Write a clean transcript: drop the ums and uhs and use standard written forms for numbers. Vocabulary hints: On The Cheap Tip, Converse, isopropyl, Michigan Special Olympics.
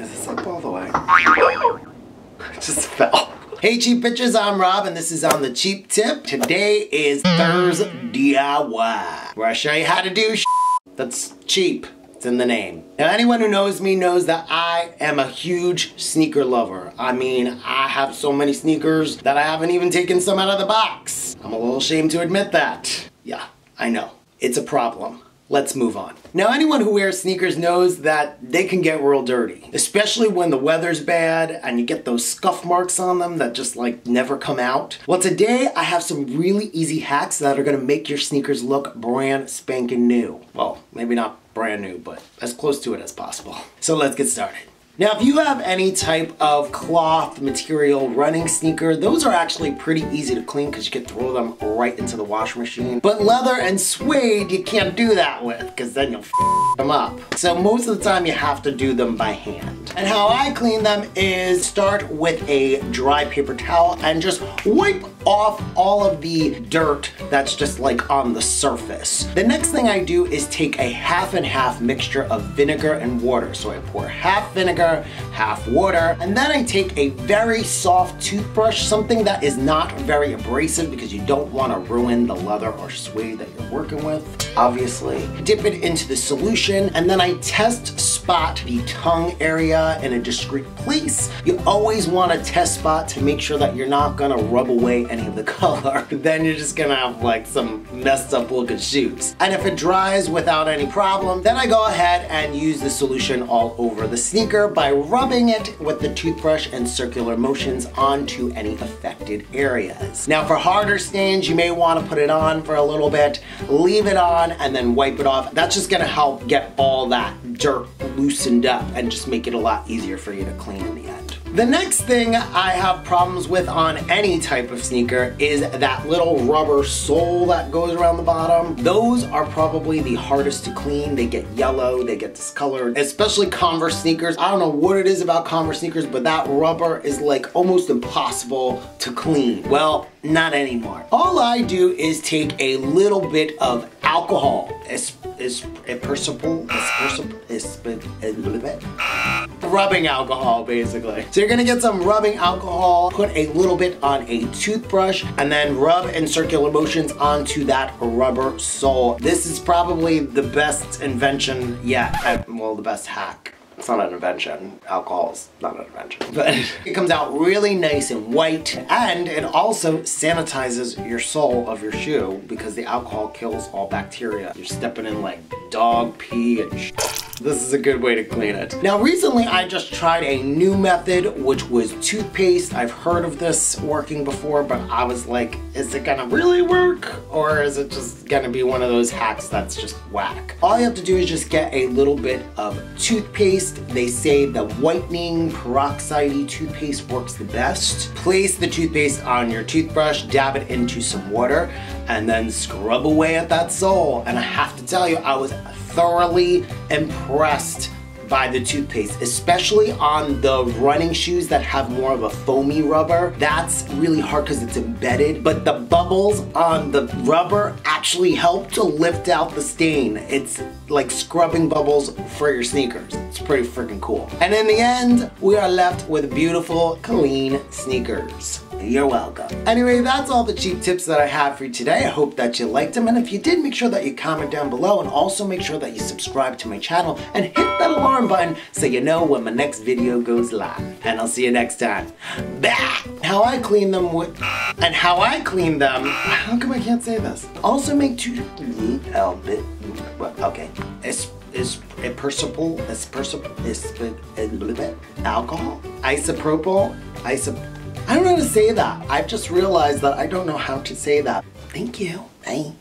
Is this up all the way? It just fell. Hey cheap bitches, I'm Rob and this is On The Cheap Tip. Today is Thursday DIY, where I show you how to do shit that's cheap. It's in the name. Now anyone who knows me knows that I am a huge sneaker lover. I mean, I have so many sneakers that I haven't even taken some out of the box. I'm a little ashamed to admit that. Yeah, I know. It's a problem. Let's move on. Now anyone who wears sneakers knows that they can get real dirty, especially when the weather's bad and you get those scuff marks on them that just like never come out. Well, today I have some really easy hacks that are gonna make your sneakers look brand spanking new. Well, maybe not brand new, but as close to it as possible. So let's get started. Now, if you have any type of cloth material running sneaker, those are actually pretty easy to clean because you can throw them right into the washing machine. But leather and suede, you can't do that with because then you'll f them up. So most of the time you have to do them by hand. And how I clean them is start with a dry paper towel and just wipe off all of the dirt that's just like on the surface. The next thing I do is take a half and half mixture of vinegar and water. So I pour half vinegar, half water, and then I take a very soft toothbrush, something that is not very abrasive because you don't want to ruin the leather or suede that you're working with, obviously. Dip it into the solution, and then I test spot the tongue area in a discreet place. You always want to test spot to make sure that you're not going to rub away any of the color. Then you're just going to have like some messed up looking shoes. And if it dries without any problem, then I go ahead and use the solution all over the sneaker by rubbing it with the toothbrush and circular motions onto any affected areas. Now for harder stains, you may want to put it on for a little bit, leave it on, and then wipe it off. That's just going to help get all that dirt loosened up and just make it a lot easier for you to clean in the end. The next thing I have problems with on any type of sneaker is that little rubber sole that goes around the bottom. Those are probably the hardest to clean. They get yellow, they get discolored, especially Converse sneakers. I don't know what it is about Converse sneakers, but that rubber is like almost impossible to clean. Well, not anymore. All I do is take a little bit of alcohol. Rubbing alcohol, basically. So you're gonna get some rubbing alcohol, put a little bit on a toothbrush, and then rub in circular motions onto that rubber sole. This is probably the best invention yet. Well, the best hack. It's not an invention. Alcohol's not an invention. But it comes out really nice and white, and it also sanitizes your sole of your shoe because the alcohol kills all bacteria. You're stepping in like dog pee and sh. This is a good way to clean it. Now recently I just tried a new method, which was toothpaste. I've heard of this working before, but I was like, is it gonna really work? Or is it just gonna be one of those hacks that's just whack? All you have to do is just get a little bit of toothpaste. They say the whitening peroxide toothpaste works the best. Place the toothpaste on your toothbrush, dab it into some water, and then scrub away at that sole. And I have to tell you, I was thoroughly impressed by the toothpaste, especially on the running shoes that have more of a foamy rubber. That's really hard because it's embedded, but the bubbles on the rubber actually help to lift out the stain. It's like scrubbing bubbles for your sneakers. It's pretty freaking cool. And in the end, we are left with beautiful, clean sneakers. You're welcome. Anyway, that's all the cheap tips that I have for you today. I hope that you liked them, and if you did, make sure that you comment down below, and also make sure that you subscribe to my channel and hit that alarm button so you know when my next video goes live. And I'll see you next time. Bah! How come I can't say this? Also make isopropyl. I don't know how to say that. I've just realized that I don't know how to say that. Thank you. Bye.